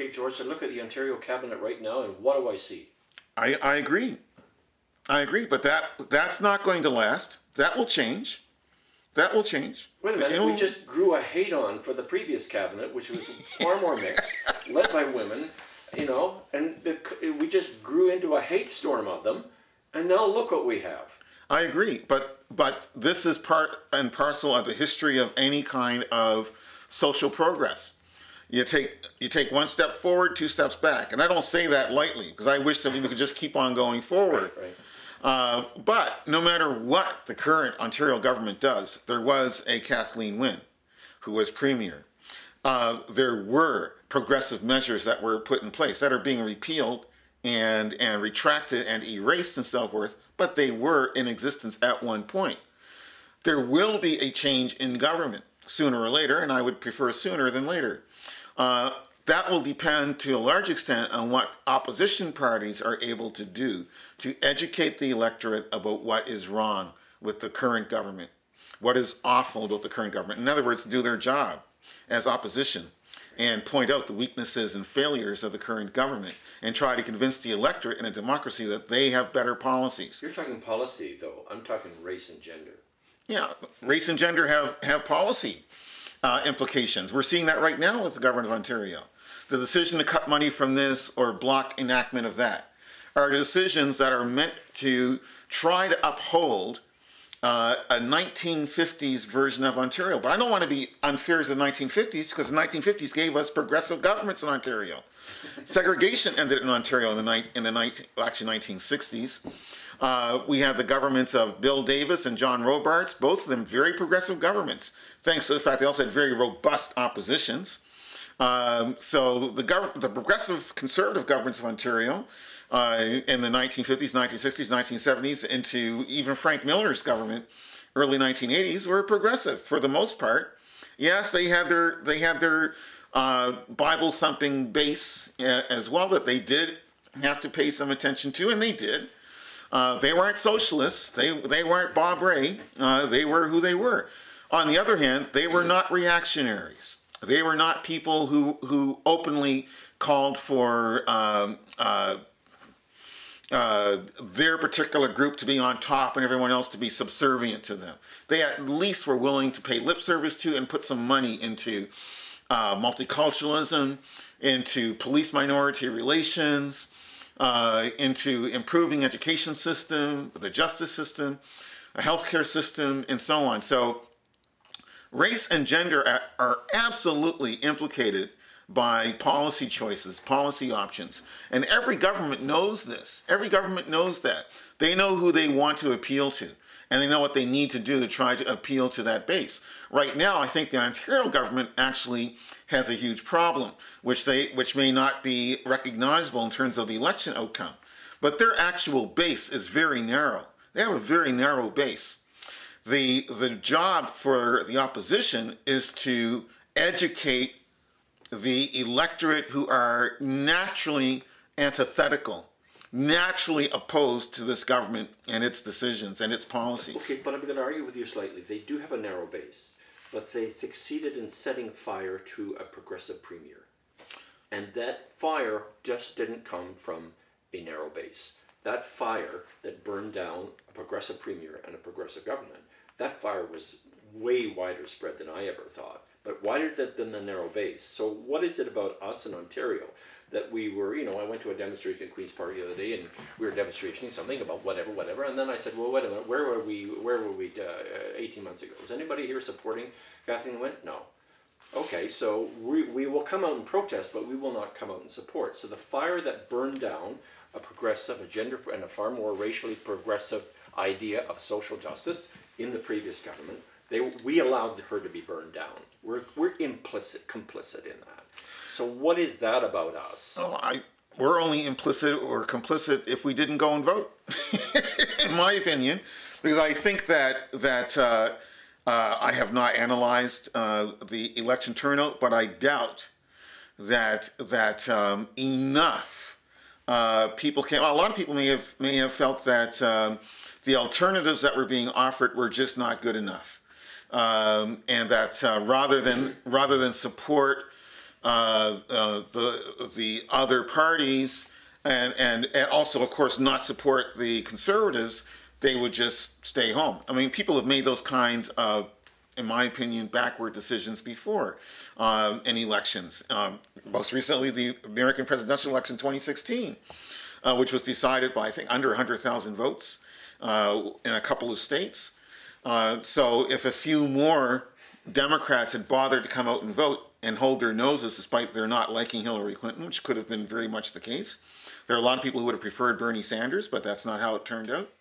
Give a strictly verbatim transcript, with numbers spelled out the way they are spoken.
Okay, George, I look at the Ontario cabinet right now, and what do I see? I, I agree. I agree, but that that's not going to last. That will change. That will change. Wait a minute, It'll... we just grew a hate on for the previous cabinet, which was far more mixed, led by women, you know, and the, we just grew into a hate storm of them, and now look what we have. I agree, but, but this is part and parcel of the history of any kind of social progress. You take, you take one step forward, two steps back. And I don't say that lightly, because I wish that we could just keep on going forward. Right, right. Uh, but no matter what the current Ontario government does, there was a Kathleen Wynne who was premier. Uh, there were progressive measures that were put in place that are being repealed and, and retracted and erased and so forth, but they were in existence at one point. There will be a change in government sooner or later, and I would prefer sooner than later. Uh, That will depend to a large extent on what opposition parties are able to do to educate the electorate about what is wrong with the current government, what is awful about the current government. In other words, do their job as opposition and point out the weaknesses and failures of the current government and try to convince the electorate in a democracy that they have better policies. You're talking policy, though. I'm talking race and gender. Yeah, race and gender have, have policy uh, implications. We're seeing that right now with the government of Ontario. The decision to cut money from this or block enactment of that are decisions that are meant to try to uphold uh, a nineteen fifties version of Ontario. But I don't want to be unfair to the nineteen fifties, because the nineteen fifties gave us progressive governments in Ontario. Segregation ended in Ontario in the, night, in the night, well, actually nineteen sixties. Uh, we had the governments of Bill Davis and John Robarts, both of them very progressive governments, thanks to the fact they also had very robust oppositions. Um, so the, gov the progressive conservative governments of Ontario uh, in the nineteen fifties, nineteen sixties, nineteen seventies, into even Frank Miller's government, early nineteen eighties, were progressive for the most part. Yes, they had their they had their uh, Bible-thumping base uh, as well that they did have to pay some attention to, and they did. Uh, they weren't socialists. They they weren't Bob Rae. Uh, they were who they were. On the other hand, they were not reactionaries. They were not people who, who openly called for um, uh, uh, their particular group to be on top and everyone else to be subservient to them. They at least were willing to pay lip service to and put some money into uh, multiculturalism, into police minority relations, uh, into improving education system, the justice system, a healthcare system, and so on. So race and gender are absolutely implicated by policy choices, policy options. And every government knows this. Every government knows that. They know who they want to appeal to. And they know what they need to do to try to appeal to that base. Right now, I think the Ontario government actually has a huge problem, which, they, which may not be recognizable in terms of the election outcome. But their actual base is very narrow. They have a very narrow base. The, the job for the opposition is to educate the electorate who are naturally antithetical, naturally opposed to this government and its decisions and its policies. Okay, but I'm going to argue with you slightly. They do have a narrow base, but they succeeded in setting fire to a progressive premier. And that fire just didn't come from a narrow base. That fire that burned down a progressive premier and a progressive government, that fire was way wider spread than I ever thought, but wider than the narrow base. So what is it about us in Ontario that we were, you know, I went to a demonstration at Queen's Park the other day, and we were demonstrating something about whatever, whatever, and then I said, well, wait a minute, where were we, where were we uh, eighteen months ago? Was anybody here supporting Kathleen Wynne? No. Okay, so we, we will come out and protest, but we will not come out and support. So the fire that burned down a progressive, a gender, and a far more racially progressive idea of social justice in the previous government, They, we allowed her to be burned down. We're, we're implicit, complicit in that. So what is that about us? Oh, I, we're only implicit or complicit if we didn't go and vote, in my opinion, because I think that, that uh, uh, I have not analyzed uh, the election turnout, but I doubt that, that um, enough Uh, people came. Well, a lot of people may have may have felt that um, the alternatives that were being offered were just not good enough, um, and that uh, rather than rather than support uh, uh, the the other parties, and, and and also, of course, not support the Conservatives, they would just stay home. I mean, people have made those kinds of, in my opinion, backward decisions before um, in elections. Um, most recently, the American presidential election twenty sixteen, uh, which was decided by, I think, under one hundred thousand votes uh, in a couple of states. Uh, so if a few more Democrats had bothered to come out and vote and hold their noses despite their not liking Hillary Clinton, which could have been very much the case. There are a lot of people who would have preferred Bernie Sanders, but that's not how it turned out.